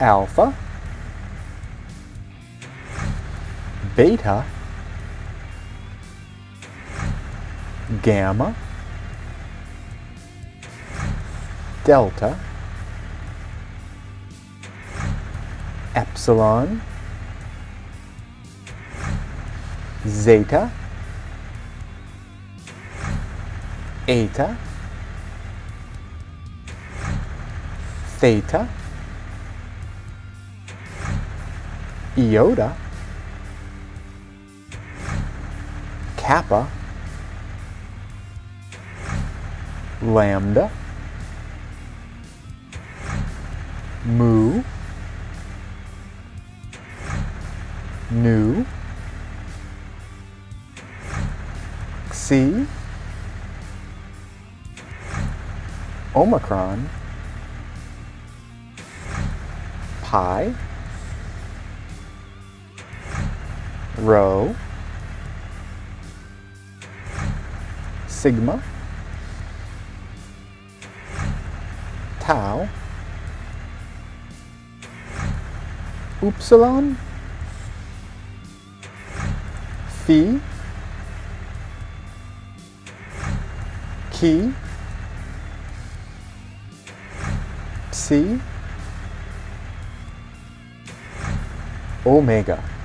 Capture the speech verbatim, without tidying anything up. alpha, beta, gamma, delta, epsilon, zeta, eta, theta, iota, kappa, lambda, mu, nu, xi, omicron, pi, rho, sigma, tau, upsilon, phi, chi, psi, omega.